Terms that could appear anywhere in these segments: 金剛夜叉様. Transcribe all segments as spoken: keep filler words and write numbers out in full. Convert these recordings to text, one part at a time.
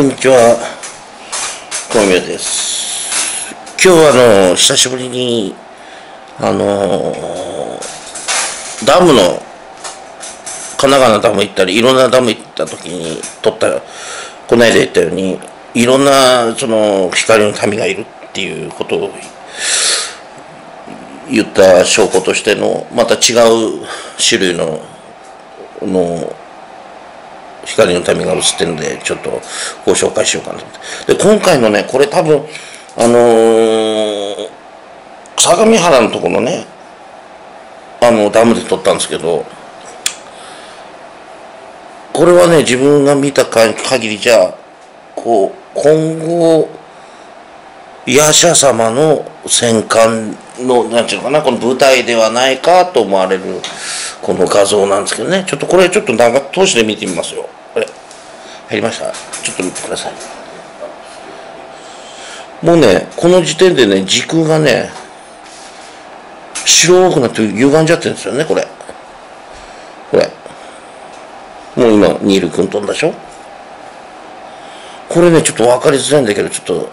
こんにちは、小宮です。今日はあの久しぶりにあのー、ダムの神奈川のダム行ったりいろんなダム行った時に撮った、この間言ったようにいろんなその光の民がいるっていうことを言った証拠としてのまた違う種類のの光の民が映ってるんで、ちょっとご紹介しようかなと思って。で今回のね、これ多分あのー、相模原のところのねあのダムで撮ったんですけど、これはね自分が見た限りじゃこう今後夜叉様の戦艦のなんていうのかな、この舞台ではないかと思われるこの画像なんですけどね。ちょっとこれちょっと長通しで見てみますよ。これ入りました、ちょっと見てください。もうねこの時点でね時空がね白くなって歪んじゃってるんですよね。これこれもう今ニール君飛んだでしょ。これねちょっと分かりづらいんだけど、ちょっ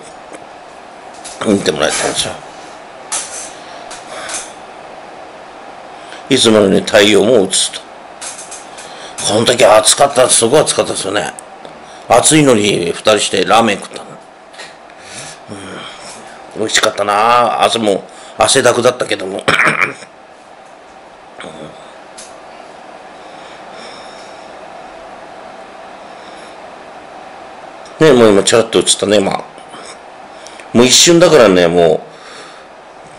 と見てもらいたいんですよ。いつものね太陽も映すと。この時暑かった、すごい暑かったですよね。暑いのにふたりしてラーメン食ったの、うん、美味しかったな。汗も汗だくだったけどもね、もう今チャラッと映ったね。まあもう一瞬だからね、も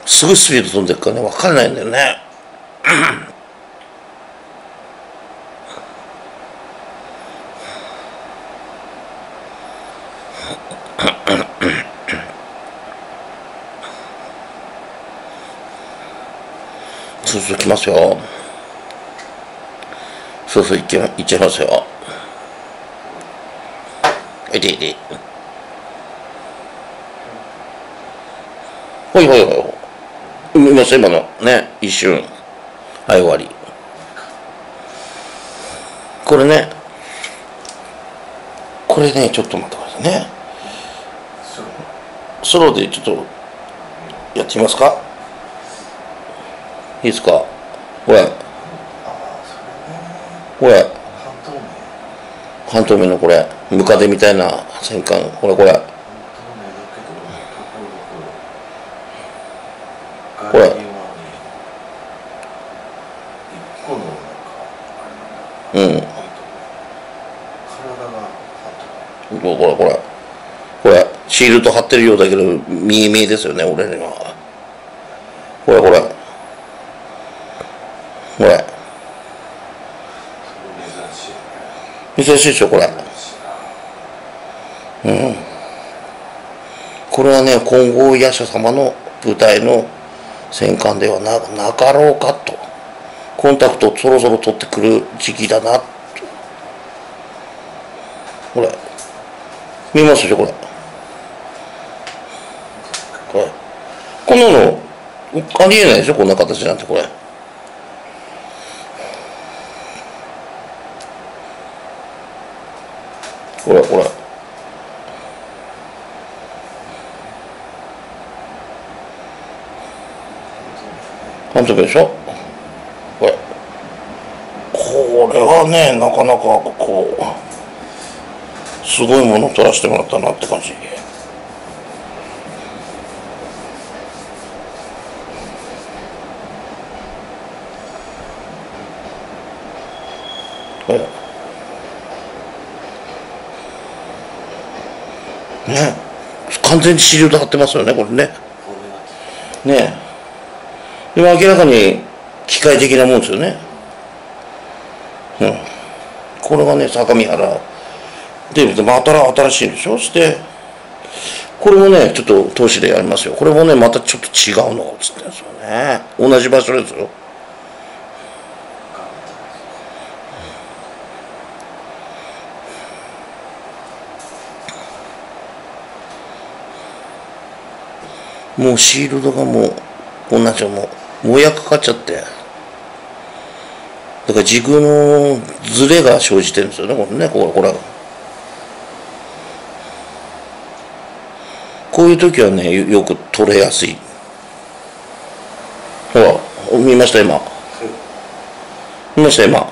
うすごいスピード飛んでるからね分からないんだよねそうそう来ますよ、そうそういっちゃいますよ。いていてほいほいほい、見ました今のね一瞬。はい、終わり。これねこれねちょっと待ってくださいね。ソロでちょっとやってみますか、いいですか。おやおや、半透明のこれムカデみたいな戦艦、ほらこれこれうん、これこれこれこれシールド貼ってるようだけど見え見えですよね俺には。これこれこれ珍しいでしょこれ、うん、これはね金剛夜叉様の舞台の戦艦では な, なかろうかと。コンタクトをそろそろ取ってくる時期だなと。これ見ますでしょこれこれ、こんなのありえないでしょこんな形なんて。これこれこれ半透明でしょこれ。これはねなかなかこうすごいものを撮らせてもらったなって感じ。これね、完全にシールド貼ってますよねこれね。ねでも明らかに機械的なもんですよね、うん、これがね相模原でまた新しいでしょ。そしてこれもねちょっと投資でやりますよ。これもねまたちょっと違うのが映ってるんですよね。同じ場所ですよ。もうシールドがもう同じもうもやかかっちゃって、だから軸のズレが生じてるんですよねこれね。これこれこういう時はね、よく取れやすい。ほら、見ました今。見ました今。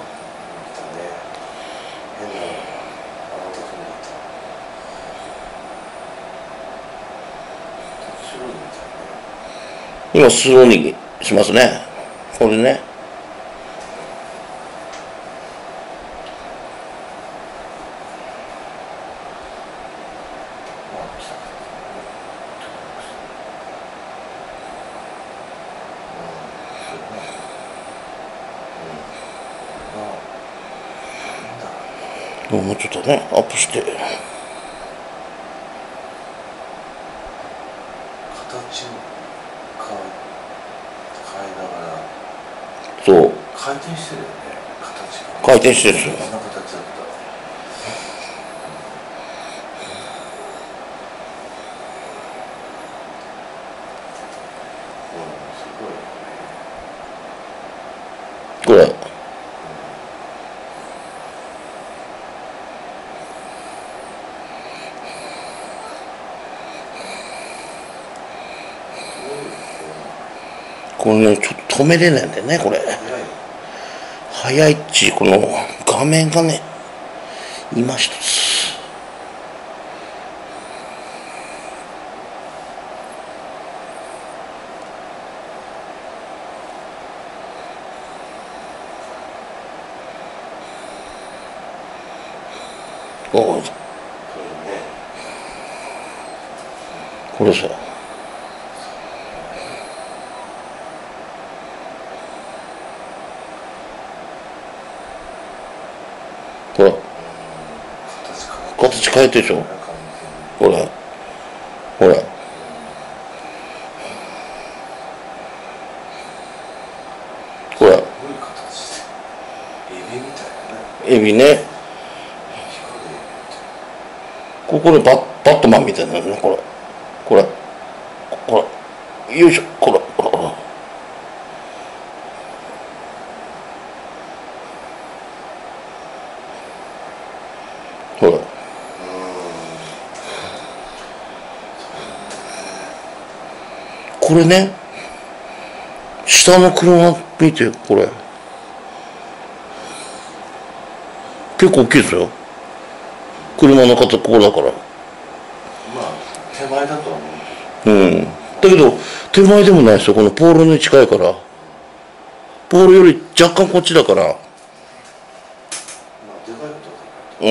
今、スローにしますね。これね。もうちょっとね、アップして形も変えながら、そう回転してるよね、形が回転してるんですよ。そんな形だった、うん、すごいよねこれ。これね、ちょっと止めれないんだよね、これ。早いっち、この画面がね、今一つ。おう。これさ。ほら、形変えてるでしょ。ほらほら、ほらエビね、ここでバッバットマンみたいなのね、これこれこれ、よいしょ、これほらほら。ほら、これね、下の車見て、これ結構大きいですよ、車の方。ここだからまあ手前だとは思う、うん、だけど手前でもないですよ。このポールに近いから、ポールより若干こっちだから、まあでかいこと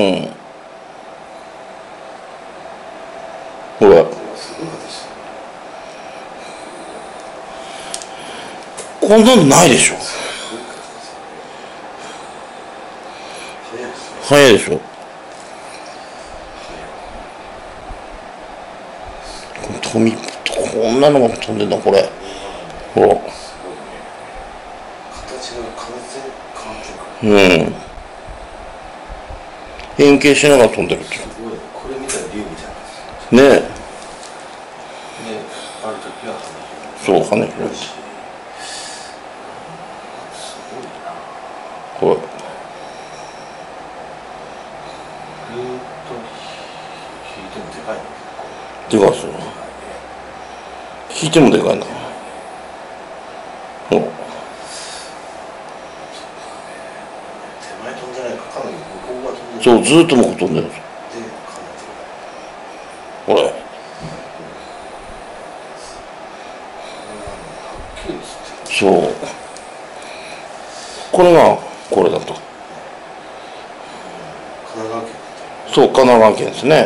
はでかい、うん、ほら、こんなのないでしょ。早いでしょ。飛び、こんなのが飛んでんだ、これ。ほら。うん。円形しながら飛んでるって。これ見たら竜みたいな。ねえ、ね、ある時はそう、羽広いし、すごいなこれ。ずっと引いてもでかいな。でかいですよ、引いてもでかいな。お、手前飛んでないか、かなり向こうが飛んでる。そう、ずっと向こう飛んでるんですよ。ほら、そう、これがこれだと。そう、神奈川県ですね。